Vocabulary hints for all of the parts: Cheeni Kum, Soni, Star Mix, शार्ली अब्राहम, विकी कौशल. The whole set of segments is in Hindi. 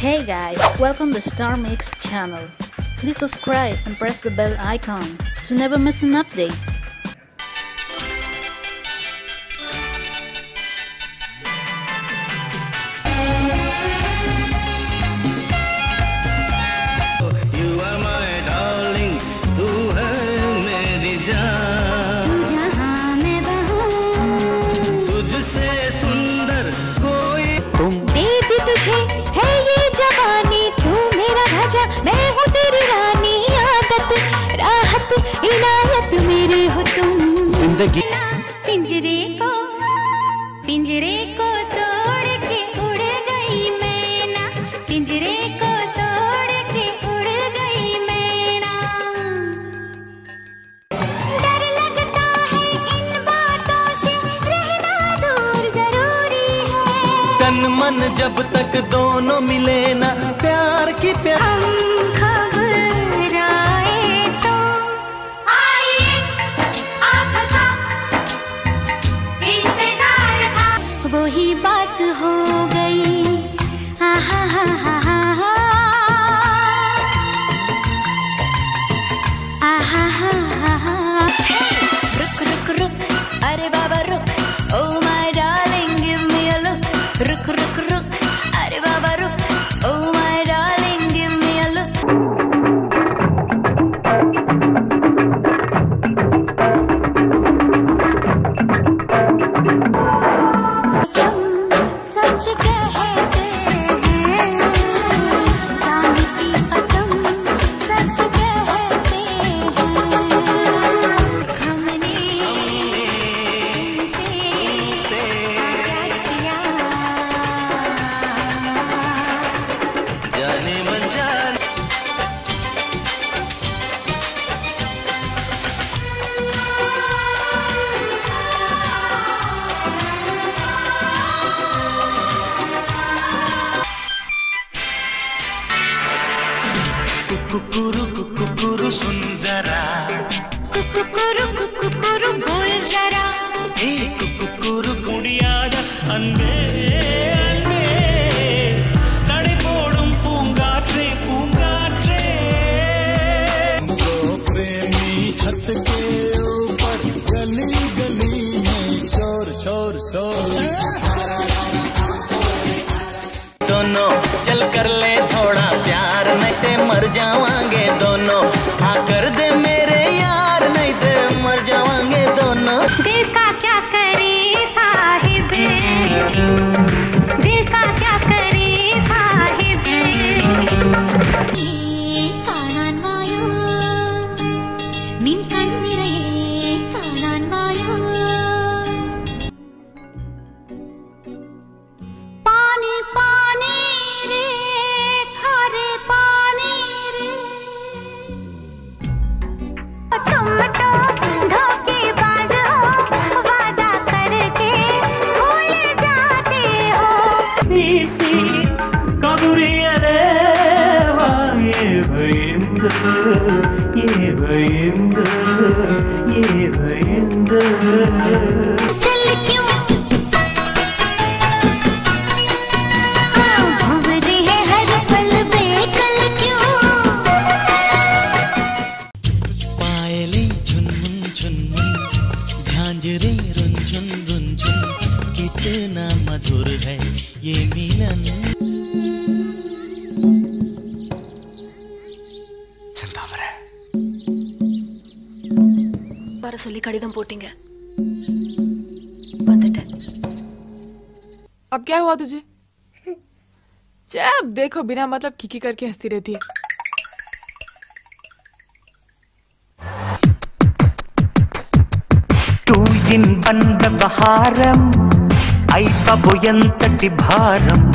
Hey guys, welcome to Star Mix channel. Please subscribe and press the bell icon to never miss an update. पिंजरे को तोड़ के उड़ गई मैना, पिंजरे को तोड़ के उड़ गई मैना। डर लगता है इन बातों से, रहना दूर जरूरी है। तन मन जब तक दोनों मिले ना, प्यार की प्यार वही बात हो गई। आहा हा हा हा हा, आहा हा हा हा। रुक रुक रुक, अरे बाबा रुक, oh my darling give me a look. रुक रुक रुक, अरे बाबा रुक, oh my darling give me a look. कुकुरु कुकुरु सुन जरा, कुकुरु कुकुरु बोल जरा, हे कुकुरु कुड़िया प्रेमी छत के ऊपर गली गली में शोर शोर शोर। दोनों चल कर ले थोड़ा प्यार, नहीं ते मर जावांगे दोनों। आ कर दे मेरे यार, नहीं ते मर जावांगे दोनों। दिल का क्या करे साहिबे, दिल का क्या करे साहिबे। சொல்லி கடிதம் போட்டீங்க, வந்துட்டேன்। अब क्या हुआ तुझे? जब देखो बिना मतलब खिकी करके हंसती रहती है। तू इन बंद बहारम आई बबुयंतटि भारम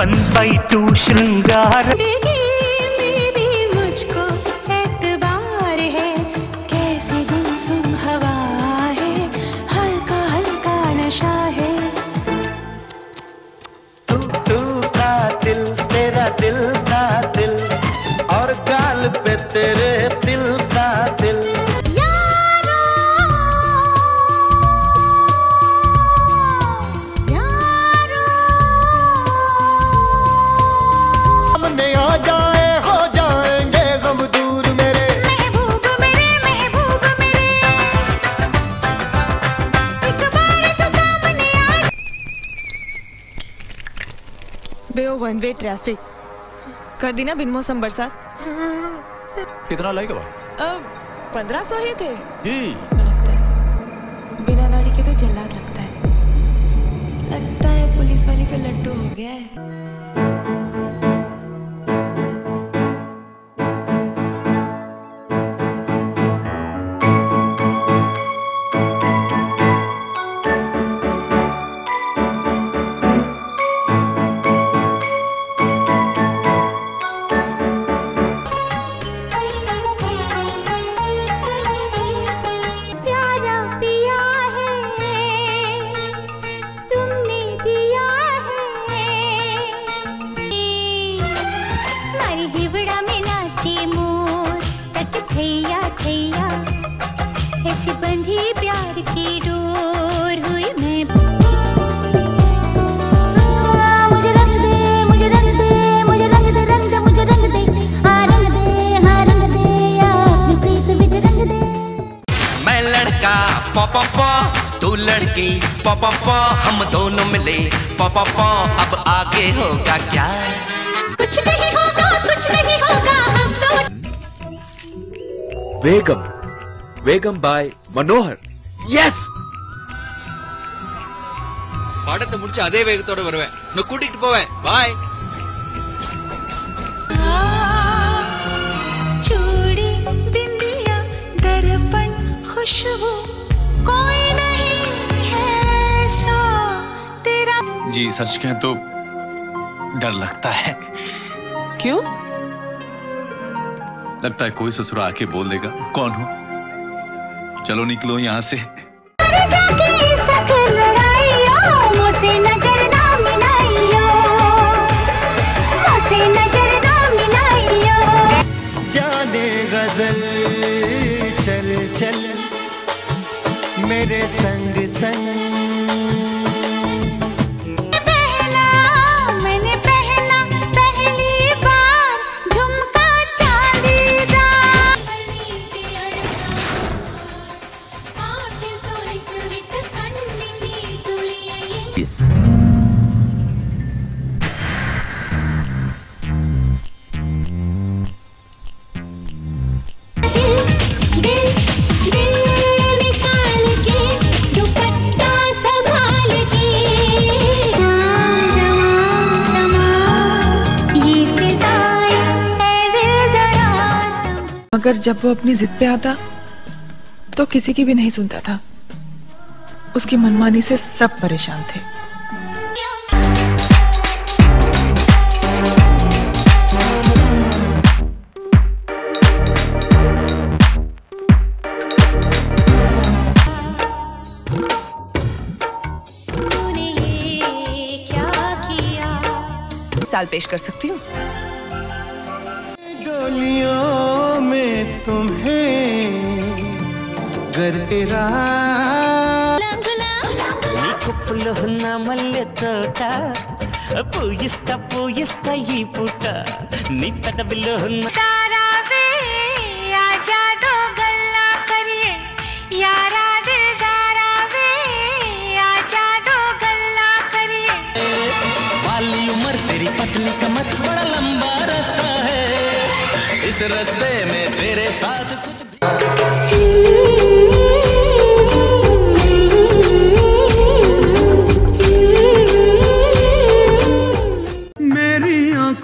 बन पाई तू श्रृंगार। वन वे ट्रैफिक कर दी ना बिन मौसम बरसात। कितना लाएगा? अब 1500 ही थे। लगता है बिना दाढ़ी के तो जल्लाद लगता है पुलिस वाली पे लट्टू हो गया है। वेगम बाय मनोहर यस पाठते मुझे अदे वेगतोड़ वरुवे न कूटिट पोवे बाय छोड़ी बिंदिया दर्पण खुशबू कोई नहीं है सा तेरा जी सच कहें तो डर लगता है। क्यों? लगता है कोई ससुरा आके बोल देगा कौन हो, चलो निकलो यहाँ से। जाने गजल चल चल मेरे संग संग मगर जब वो अपनी जिद पे आता तो किसी की भी नहीं सुनता था। उसकी मनमानी से सब परेशान थे। साल पेश कर सकती हूँ। डोलियों में तुम्हें गर लहुना मल्ले तोटा पूजिस्ता पूजिस्ता ही पुटा निपट बिलहुना तारावे आजा दो गल्ला करिए यारा दिल तारावे आजा दो गल्ला करिए। वाली उम्र तेरी पतली कमर बड़ा लंबा रास्ता है, इस रास्ते में तेरे साथ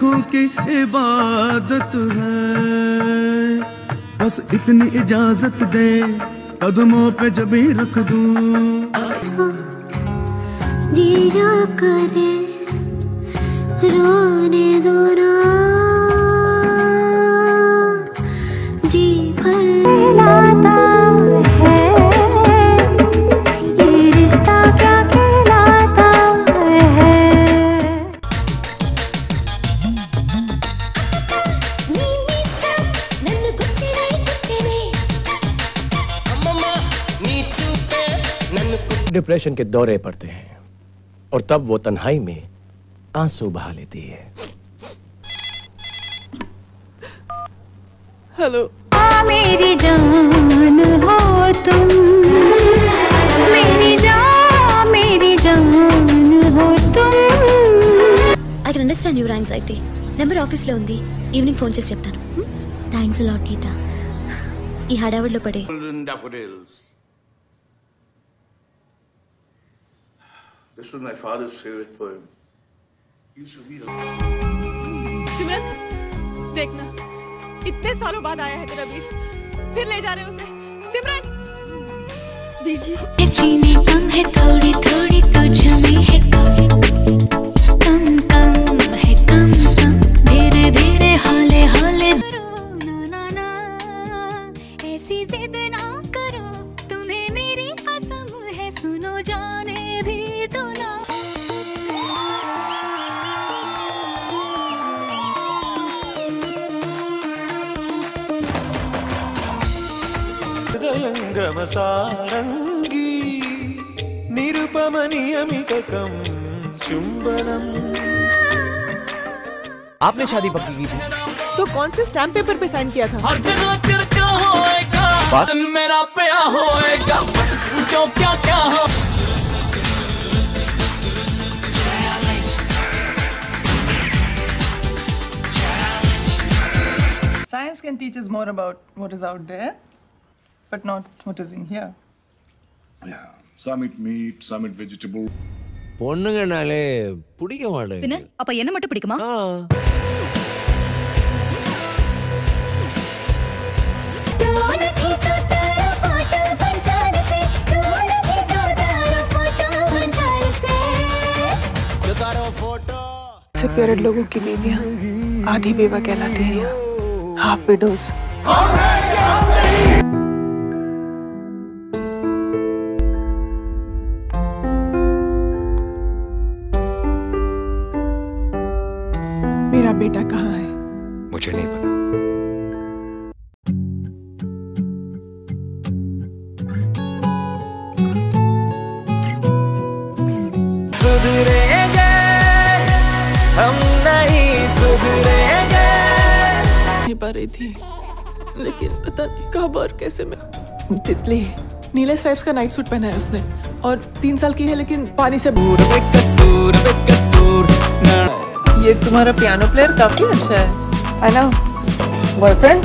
कुछ की इबादत है, बस इतनी इजाजत दे कदमों पे जब ही रख दूं। जीरा करे रोने दो ना जी भर लाता है ये रिश्ता क्या कहलाता है। डिप्रेशन के दौरे पड़ते हैं और तब वो तन्हाई में आंसू बहा लेती है। हेलो मेरी जान हो तुम, मेरी जान हो तुम। I can just on your anxiety. Number office lo undi. Evening phone chesi cheptanu. Thanks a lot, Geeta. Ee hadavud lo pade. Golden daffodils. This was my father's favorite poem. Used to be. Simran, देखना. इतने सालों बाद आया है तेरा वीर. फिर ले जा रहे उसे. सिमरन. दीजिए. चीनी कम है थोड़ी थोड़ी तुझ में है कम कम धीरे धीरे हौले हौले ना ना ऐसी जिद ना करो तुम्हें मेरी कसम है सुनो जाने भी तो ना सारंगी निरुपमनियमितकं चुंबनम। आपने शादी पक्की की थी तो कौन से स्टैम्प पेपर पे साइन किया था? बात मेरा प्यार होएगा पूछो क्या क्या हो Science can teach us more about what is out there. But not what is in here. Yeah, some eat meat, some eat vegetable. பொண்ணுங்க நாளே பிடிக்க மாட்டேங்குது. பின்ன அப்ப என்ன மட்டும் பிடிக்குமா? सेपरेट लोगों की बीवियां आधी बेवा कहलाती हैं यहाँ. Half widows. मेरा बेटा कहाँ है? मुझे नहीं पता. सुधरेंगे हम नहीं सुधरेंगे. नहीं पा रही थी लेकिन पता नहीं कब और कैसे मैं तितली नीले स्ट्राइप्स का नाइट सूट पहना है उसने और 3 साल की है लेकिन पानी से कसूर. ये तुम्हारा पियानो प्लेयर काफी अच्छा है. I love boyfriend.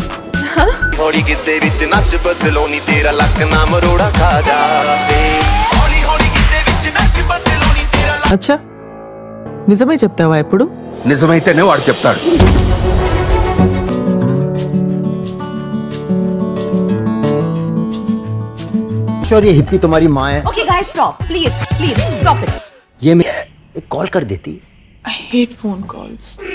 थोड़ी की देवी ते नच बदलो नी तेरा लक नाम रोड़ा खा जा हॉली हॉली की देवी ते नच बदलो नी तेरा लक. अच्छा నిజమే చెప్తావా? ఇప్పుడు నిజమైతేనే వాడు చెప్తాడు. श्योर ये हिप्पी तुम्हारी मां है. Okay guys stop please please stop it. ये मैं एक कॉल कर देती. I hate phone calls.